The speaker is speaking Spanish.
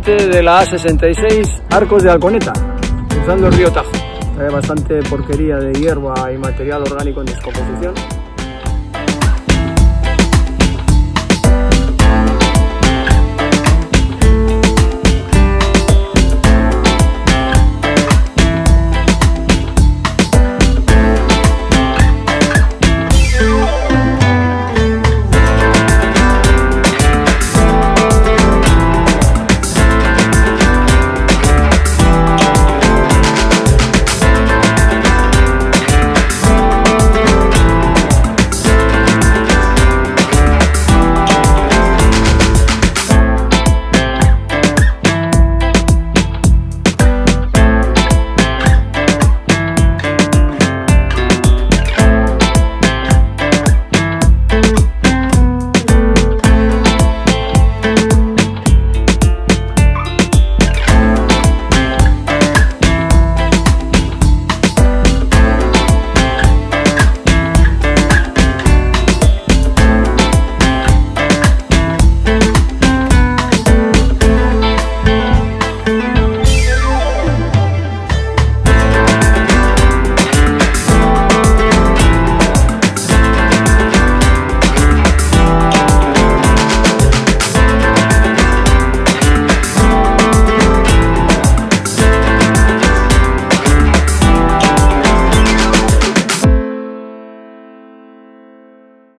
puente de la A66 Arcos de Alconeta, cruzando el río Tajo. Hay bastante porquería de hierba y material orgánico en descomposición.